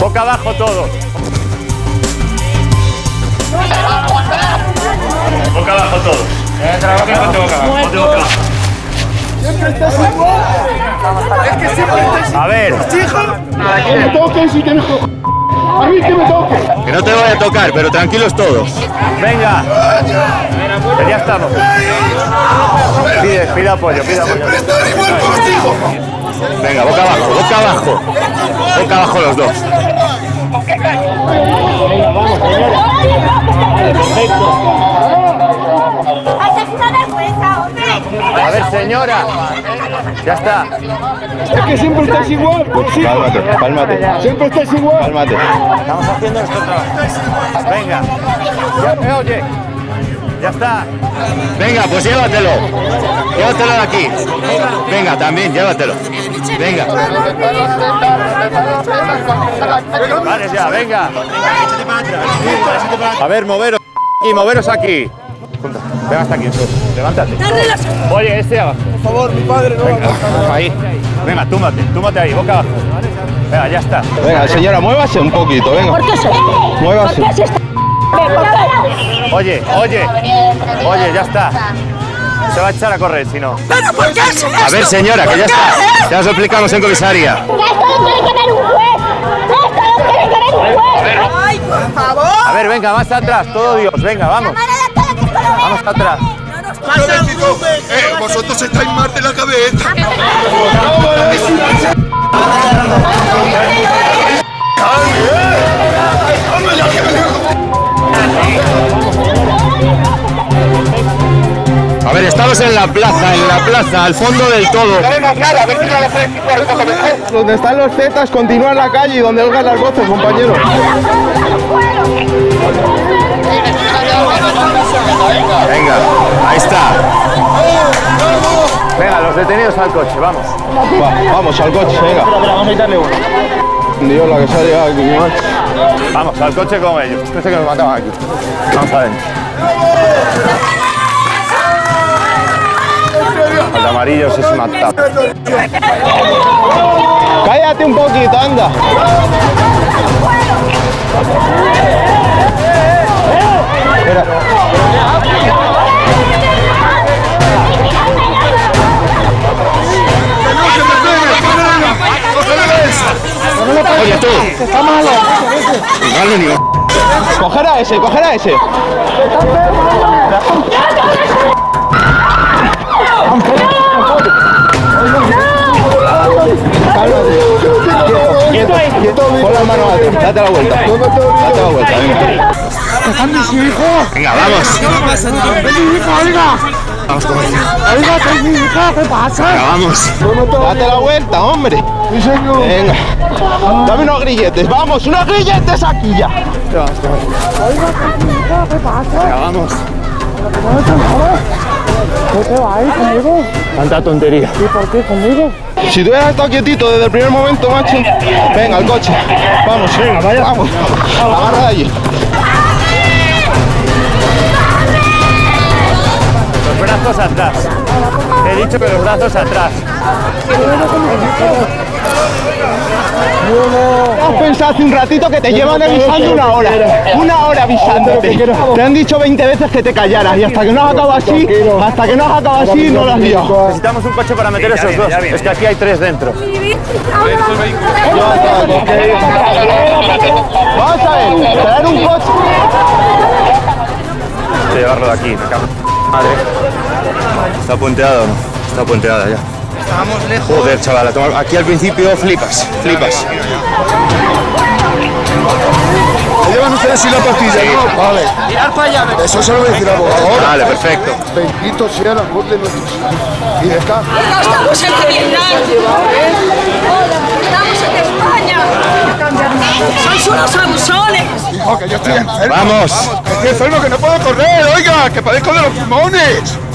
Boca abajo todo. Boca abajo todo. Ponte boca abajo. Siempre estás igual. Es que siempre estás igual. A ver. Que me toques y que me toques. A mí que me toques. Que no te vaya a tocar, pero tranquilos todos. Venga. Que ya estamos. Pide apoyo, pide apoyo. Siempre estás igual contigo. Venga, boca abajo, boca abajo. Boca abajo los dos. Venga, vamos, señores. Perfecto. A ver, señora. Ya está. Es que siempre estás igual, consigo. Cálmate, cálmate. Siempre estás igual. Cálmate. Estamos haciendo nuestro trabajo. Venga. Ya me oye. Ya está. Venga, pues llévatelo. Llévatelo de aquí. Venga, también, llévatelo. Venga. Vale, ya, venga. A ver, moveros aquí, moveros aquí. Venga, hasta aquí, levántate. Oye, este abajo. Por favor, mi padre, no. Venga, ahí. Venga, túmate, túmate ahí, boca abajo. Venga, ya está. Venga, señora, muévase un poquito, venga. ¿Por qué se? Muévase. Oye, oye, oye, ya está. Se va a echar a correr, si no. ¿Pero por qué haces esto? A ver, señora, que ya está. Ya os lo explicamos en comisaría. Esto lo tiene que ver un juez. Esto lo tiene que ver un juez. Ay, por favor. A ver, venga, más atrás, todo Dios. Venga, vamos. Vamos atrás. Vosotros estáis mal de la cabeza. A ver, estamos en la plaza, al fondo del todo. Donde están los zetas, continúa en la calle y donde oigan las voces, compañero. Venga, ahí está. Venga, los detenidos al coche, vamos. Vamos, al coche, venga. Vamos a quitarle uno. Dios, la que se ha llegado aquí, ¿no? Vamos, al coche con ellos. Pensé que nos mataban aquí. Vamos a ver. Los amarillos es una tapa. Cállate un poquito, anda. Espera. Oye, tú. Está malo. Coger a ese, coger a ese. Pon las manos atrás, date la vuelta. Date la vuelta, venga. Venga, vamos. Vamos, ¿qué pasa? Venga, vamos. Date la vuelta, hombre. Venga. Dame unos grilletes, vamos, unos grilletes aquí ya. Venga, vamos. ¿Por qué va ahí conmigo? Tanta tontería. ¿Y por qué conmigo? Si tú hubieras estado quietito desde el primer momento, macho. Venga, al coche. Vamos, venga, vaya. Vamos. Agarra de allí. Los brazos atrás. Te he dicho que los brazos atrás. Has pensado hace un ratito que te llevan avisando una hora avisándote. Te han dicho 20 veces que te callaras y hasta que no has acabado así, no lo has liado. Necesitamos un coche para meter esos dos, es que aquí hay tres dentro. Vamos a ver, traer un coche. Voy a llevarlo de aquí, me cago en madre. ¿Está puenteado o no? Está puenteada ya. Estábamos lejos. Joder, chaval, aquí al principio flipas, flipas. ¿Te llevan ustedes sin la pastilla? Sí. No, vale. Mirad para allá. Eso se lo voy a decir a vos. Vale, perfecto. Bendito sea la voz de nuestros hijos. Y de acá. No estamos en Vietnam. Estamos en España. Son unos abusones. Hijo, que yo estoy enfermo. Vamos. Estoy enfermo, que no puedo correr, oiga, que padezco de los pulmones.